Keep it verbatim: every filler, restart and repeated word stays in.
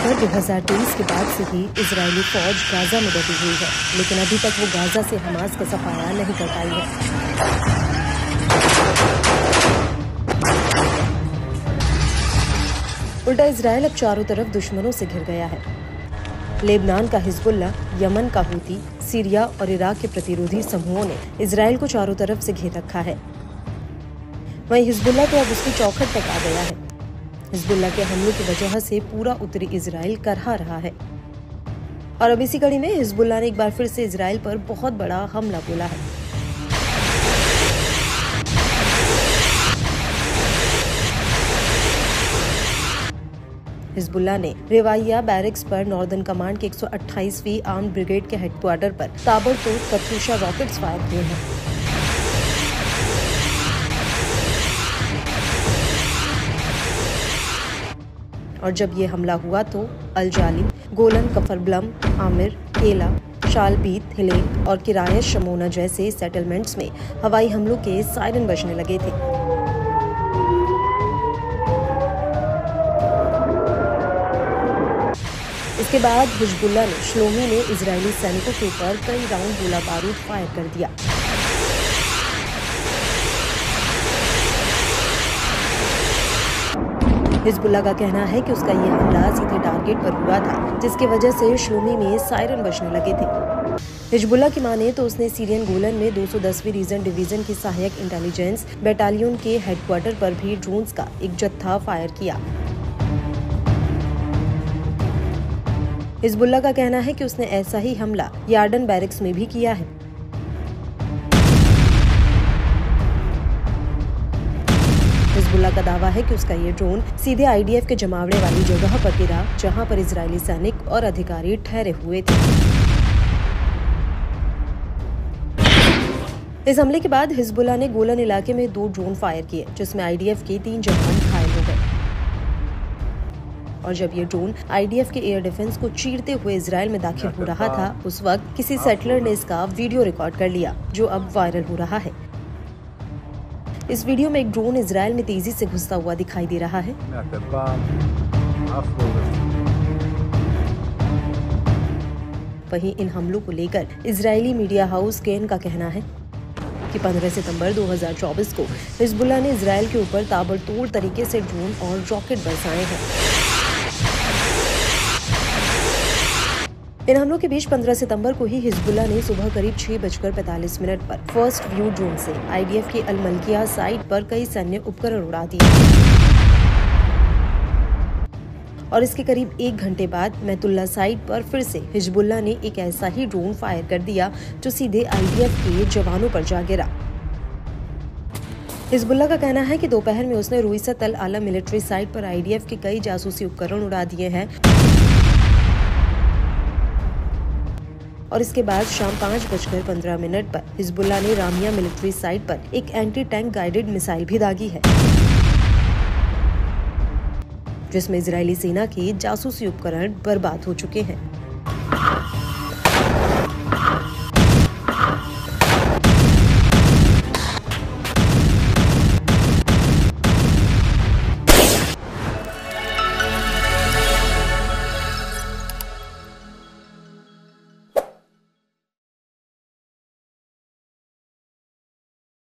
अक्टूबर दो हज़ार तेईस के बाद से ही इजरायली फौज गाजा में डटी हुई है, लेकिन अभी तक वो गाजा से हमास का सफाया नहीं कर पाई है। उल्टा इजरायल अब चारों तरफ दुश्मनों से घिर गया है। लेबनान का हिजबुल्ला, यमन का हुती, सीरिया और इराक के प्रतिरोधी समूहों ने इजरायल को चारों तरफ से घेर रखा है। वहीं हिजबुल्ला तो अब उसकी चौखट तक आ गया है। हिजबुल्ला के हमलों की वजह से पूरा उत्तरी इजराइल करहा रहा है और अब इसी कड़ी में हिजबुल्ला ने एक बार फिर से इजराइल पर बहुत बड़ा हमला बोला है। हिजबुल्ला ने रिवाइया बैरिक्स पर नॉर्दर्न कमांड के एक सौ अट्ठाईसवीं आर्म्ड ब्रिगेड के हेडक्वार्टर पर ताबड़तोड़ कत्यूशा रॉकेट्स फायर किए हैं। और जब ये हमला हुआ तो अलजाली, गोलन, कफरब्लम, आमिर, केला, शालबीत और किराए शमोना जैसे सेटलमेंट्स में हवाई हमलों के सायरन बजने लगे थे। इसके बाद हिजबुल्ला ने श्लोमी ने इजरायली सैनिकों के ऊपर कई राउंड गोला बारूद फायर कर दिया। हिजबुल्ला का कहना है कि उसका यह हमला सीधे टारगेट पर हुआ था, जिसकी वजह से श्लोमी में सायरन बजने लगे थे। हिजबुल्ला की माने तो उसने सीरियन गोलन में दो सौ दसवीं रीजन डिवीजन की सहायक इंटेलिजेंस बैटालियन के हेडक्वार्टर पर भी ड्रोन्स का एक जत्था फायर किया। हिजबुल्ला का कहना है कि उसने ऐसा ही हमला यार्डन बैरिक्स में भी किया है। हिजबुल्ला का दावा है कि उसका ये ड्रोन सीधे आईडीएफ के जमावड़े वाली जगह पर गिरा, जहां पर इजरायली सैनिक और अधिकारी ठहरे हुए थे। इस हमले के बाद हिजबुल्ला ने गोलन इलाके में दो ड्रोन फायर किए, जिसमें आईडीएफ के तीन जवान घायल हो गए। और जब ये ड्रोन आईडीएफ के एयर डिफेंस को चीरते हुए इजरायल में दाखिल हो रहा था, उस वक्त किसी सेटलर ने इसका वीडियो रिकॉर्ड कर लिया, जो अब वायरल हो रहा है। इस वीडियो में एक ड्रोन इजरायल में तेजी से घुसता हुआ दिखाई दे रहा है। वहीं इन हमलों को लेकर इजरायली मीडिया हाउस केन का कहना है कि पंद्रह सितंबर दो हज़ार चौबीस को हिजबुल्ला ने इजरायल के ऊपर ताबड़तोड़ तरीके से ड्रोन और रॉकेट बरसाए हैं। इन हमलों के बीच पंद्रह सितंबर को ही हिजबुल्ला ने सुबह करीब छह बजकर पैंतालीस मिनट पर फर्स्ट व्यू ड्रोन से आईडीएफ की अलमल्किया साइट पर कई सैन्य उपकरण उड़ा दिए। और इसके करीब एक घंटे बाद मैतुल्ला साइट पर फिर से हिजबुल्ला ने एक ऐसा ही ड्रोन फायर कर दिया, जो सीधे आईडीएफ के जवानों पर जा गिरा। हिजबुल्ला का कहना है कि दोपहर में उसने रुईसत अल आला मिलिट्री साइट पर आईडीएफ के कई जासूसी उपकरण उड़ा दिए हैं। और इसके बाद शाम पाँच बजकर पंद्रह मिनट पर हिजबुल्ला ने रामिया मिलिट्री साइट पर एक एंटी टैंक गाइडेड मिसाइल भी दागी है, जिसमें इजरायली सेना के जासूसी उपकरण बर्बाद हो चुके हैं।